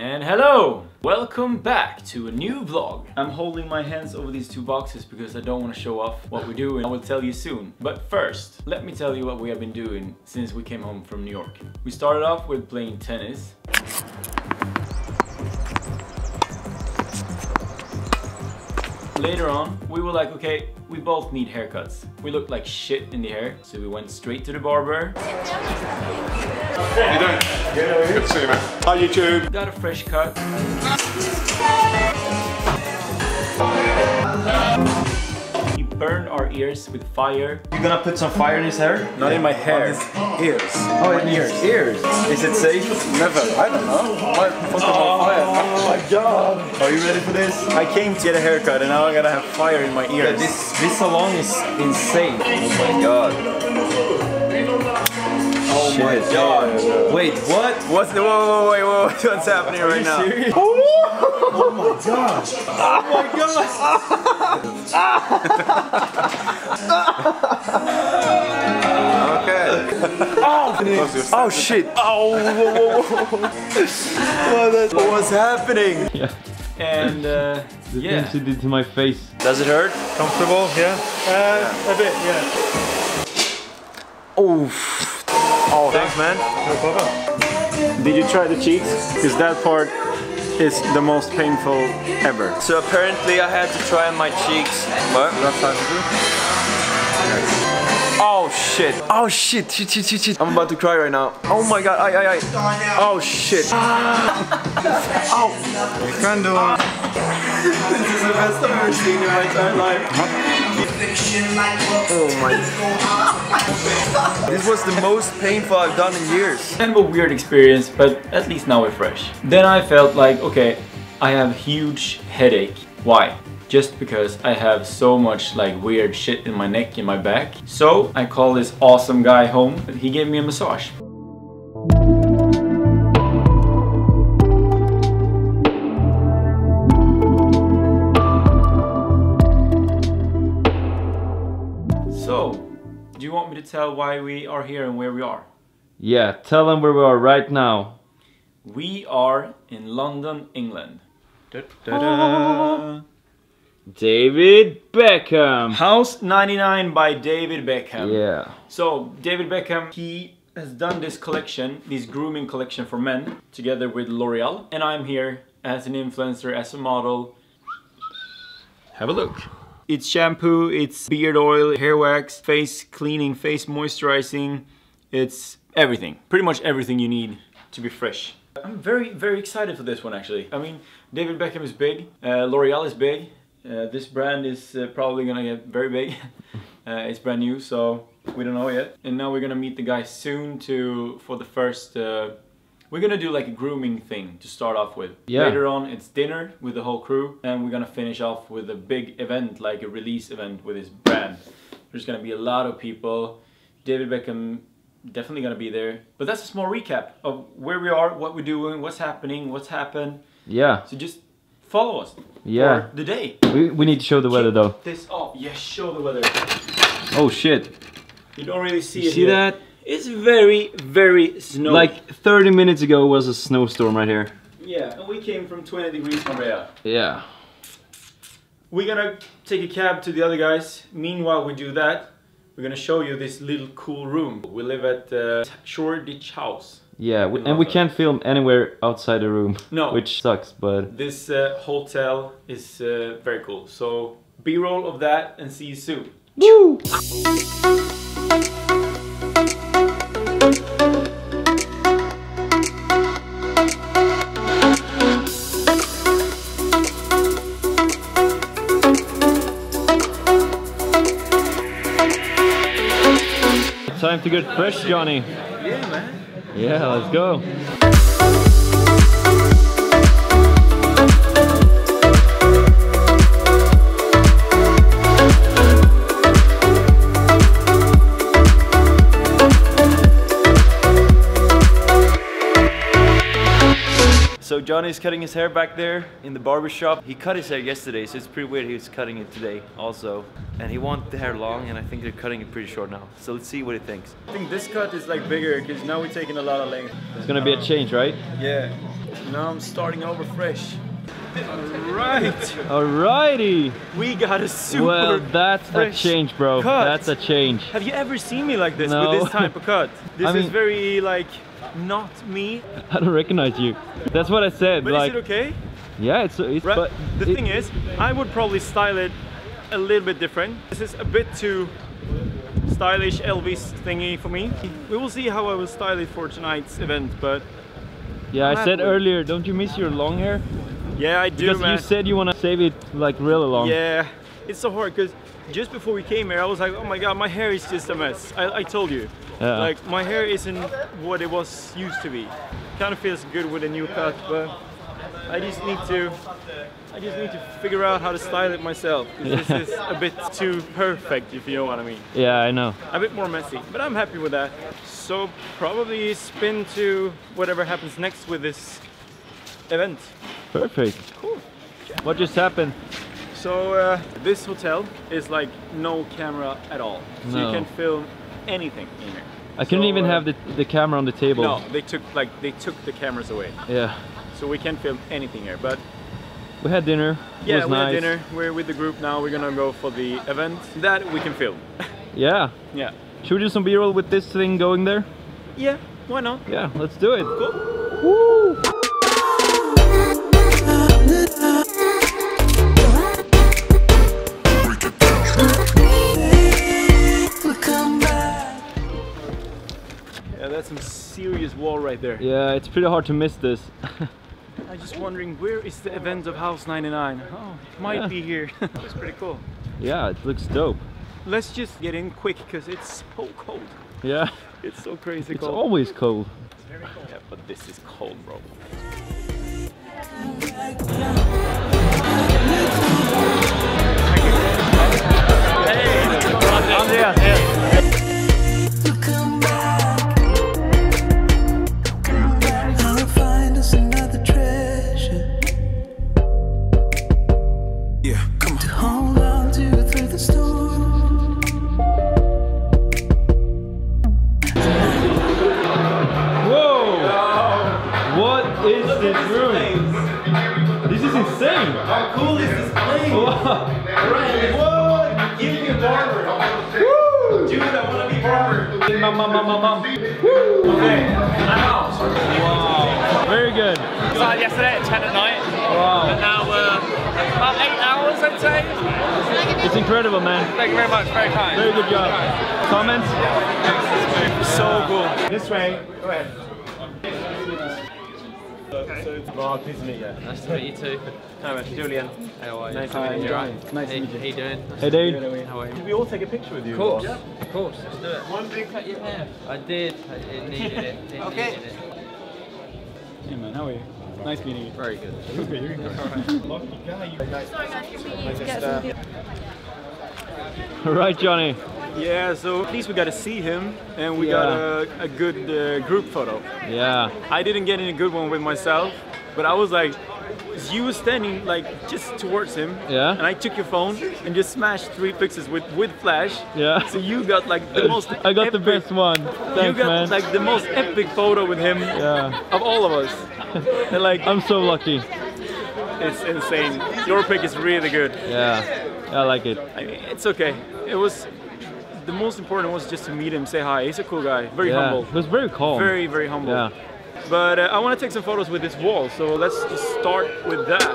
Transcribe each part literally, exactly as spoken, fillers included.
And hello! Welcome back to a new vlog. I'm holding my hands over these two boxes because I don't want to show off what we're doing. I will tell you soon. But first, let me tell you what we have been doing since we came home from New York. We started off with playing tennis. Later on, we were like, okay, we both need haircuts. We looked like shit in the hair, so we went straight to the barber. You doing? Yeah, good to see you, man. Hi, YouTube. Got a fresh cut. He burned our ears with fire. You're gonna put some fire in his hair? Not yeah. in my hair. On his ears. Oh, in ears. Ears. Is it safe? Never. I don't know. Why fuck about fire? Oh my god. Are you ready for this? I came to get a haircut and now I gotta have fire in my ears. Yeah, this, this salon is insane. Oh my god. Oh my Shit. god. Wait, what? What's the, whoa, whoa, wait, whoa, what's happening right now? Are you serious? Oh my gosh. Oh my gosh. Okay. Oh, oh shit. Oh, whoa, whoa, whoa. What was happening? Yeah. And uh, the yeah. things she did to my face. Does it hurt? Comfortable? Yeah. Uh, yeah. A bit, yeah. Oof. Oh, thanks, man. No problem. Did you try the cheeks? Because that part is the most painful ever. So apparently I had to try my cheeks. What? That's how to do? Okay. Oh shit! Oh shit! Shit! Shit! Shit! Shit! I'm about to cry right now. Oh my god! I! I! I! Oh shit! Oh! You can do it. This is the best I've ever seen in my entire life. Huh? Oh my. This was the most painful I've done in years. Kind of a weird experience, but at least now we're fresh. Then I felt like, okay, I have a huge headache. Why? Just because I have so much like weird shit in my neck and my back. So I call this awesome guy home. He gave me a massage. Do you want me to tell why we are here and where we are? Yeah, tell them where we are right now. We are in London, England. Da, da, da. David Beckham. House ninety-nine by David Beckham. Yeah. So David Beckham, he has done this collection, this grooming collection for men, together with L'Oreal. And I'm here as an influencer, as a model. Have a look. It's shampoo, it's beard oil, hair wax, face cleaning, face moisturizing. It's everything. Pretty much everything you need to be fresh. I'm very, very excited for this one actually. I mean, David Beckham is big, uh, L'Oreal is big. Uh, this brand is uh, probably gonna get very big. Uh, it's brand new, so we don't know yet. And now we're gonna meet the guy soon to for the first... Uh, We're gonna do like a grooming thing to start off with. Yeah. Later on it's dinner with the whole crew and we're gonna finish off with a big event, like a release event with his brand. There's gonna be a lot of people. David Beckham definitely gonna be there. But that's a small recap of where we are, what we're doing, what's happening, what's happened. Yeah. So just follow us. Yeah. For the day. We, we need to show the weather though. This off. Yeah, show the weather. Oh shit. You don't really see you it. See here. that? It's very, very snowy. Like thirty minutes ago was a snowstorm right here. Yeah, and we came from twenty degrees Korea. Yeah. We're gonna take a cab to the other guys. Meanwhile we do that, we're gonna show you this little cool room. We live at uh, Shoreditch House. Yeah, we, and we can't film anywhere outside the room. No. Which sucks, but... This uh, hotel is uh, very cool. So, B-roll of that and see you soon. Woo! Time to get fresh, Johnny. Yeah, man. Yeah, let's go. So Johnny's cutting his hair back there in the barbershop. He cut his hair yesterday, so it's pretty weird he was cutting it today also. And he wanted the hair long, and I think they're cutting it pretty short now. So let's see what he thinks. I think this cut is like bigger, because now we're taking a lot of length. It's gonna be a change, right? Yeah. Now I'm starting over fresh. Alright! Alrighty! We got a super Well, that's a change, bro. Cut. That's a change. Have you ever seen me like this no. with this type of cut? This I mean, is very, like, not me. I don't recognize you. That's what I said. But like, is it okay? Yeah, it's... it's right? but the it, thing is, I would probably style it a little bit different. This is a bit too stylish Elvis thingy for me. We will see how I will style it for tonight's event, but... Yeah, I said earlier, don't you miss your long hair? Yeah, I do, because man. you said you want to save it like really long. Yeah, it's so hard because just before we came here, I was like, oh my god, my hair is just a mess. I, I told you, yeah. like my hair isn't what it was used to be. Kind of feels good with a new cut, but I just need to, I just need to figure out how to style it myself. Yeah. This is a bit too perfect, if you know what I mean. Yeah, I know. A bit more messy, but I'm happy with that. So probably spin to whatever happens next with this event. Perfect. Cool. What just happened? So uh, this hotel is like no camera at all. So no. you can film anything in here. I couldn't so, even uh, have the, the camera on the table. No, they took like they took the cameras away. Yeah. So we can't film anything here. But we had dinner. It yeah, was we nice. had dinner. We're with the group now. We're gonna go for the event that we can film. Yeah. Yeah. Should we do some B-roll with this thing going there? Yeah. Why not? Yeah. Let's do it. Cool. Woo. That's some serious wall right there. Yeah, it's pretty hard to miss this. I'm just wondering, where is the event of House ninety-nine? Oh, it might yeah. be here. It's pretty cool. Yeah, it looks dope. Let's just get in quick, because it's so cold. Yeah. It's so crazy it's cold. It's always cold. It's very cold. Yeah, but this is cold, bro. Hey, Andreas, yes. How cool is this place? Right. Whoa! Give me a barber. Woo! Dude, I want to be barber. Mom, mom, mom, mom, mom. Woo! Okay, I'm out. Wow. Very good. We started yesterday at ten at night. Wow. And now we're uh, about eight hours, I'd say. It's incredible, man. Thank you very much. Very kind. Very good job. Right. Comments? Yeah. So cool. This way. Go ahead. Okay. Mark, this is me, yeah. Nice to meet you too. Hi, Julian. How are you? Nice to meet you. Right? Nice to meet you. How you doing? Nice hey, dude. How are you? Did we all take a picture with you? Of course. Yeah. Of course. Let's do it. One big cut your hair. I did. I needed it. It okay. Needed it. Hey man, how are you? Nice meeting you. Very good. Okay, you're good. Lucky guy. You guys. Sorry, guys. Can we just get something? All right, Johnny. Yeah, so at least we got to see him, and we yeah. got a, a good uh, group photo. Yeah. I didn't get any good one with myself, but I was like, you were standing like just towards him, yeah. and I took your phone and just smashed three pixels with with flash. Yeah. So you got like the most. I got epic, the best one. Thanks, you got man. like the most epic photo with him. Yeah. Of all of us. And like, I'm so lucky. It's insane. Your pic is really good. Yeah. I like it. I mean, it's okay. It was. The most important was just to meet him, say hi. He's a cool guy, very yeah, humble. He was very calm. Very, very humble. Yeah. But uh, I want to take some photos with this wall, so let's just start with that.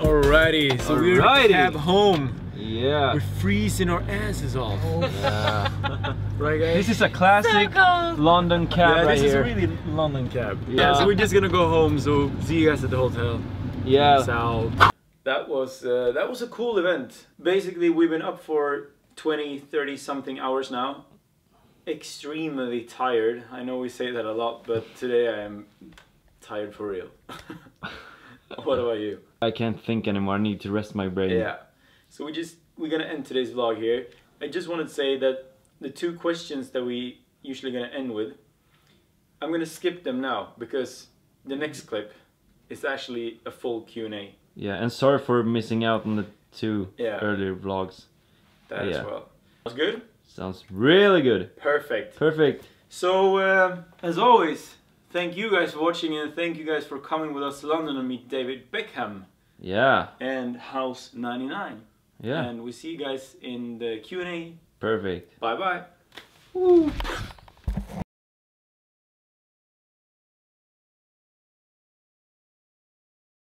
Alrighty, so we're in a cab home. Yeah. We're freezing our asses off. Oh. Yeah. Right, guys? This is a classic so London cab yeah, right here. This is a really London cab. Yeah. yeah, so we're just gonna go home, so see you guys at the hotel. Yeah. Peace out. That was, uh, that was a cool event. Basically, we've been up for twenty, thirty something hours now. Extremely tired. I know we say that a lot, but today I am tired for real. What about you? I can't think anymore. I need to rest my brain. Yeah. So we just, we're gonna end today's vlog here. I just wanted to say that the two questions that we usually gonna end with I'm gonna skip them now because the next clip is actually a full Q and A. Yeah, and sorry for missing out on the two yeah. earlier vlogs. That yeah. as well. Sounds good? Sounds really good. Perfect. Perfect. So, uh, as always, thank you guys for watching and thank you guys for coming with us to London and meet David Beckham. Yeah. And House ninety-nine. Yeah. And we see you guys in the Q and A. Perfect. Bye-bye. Woo.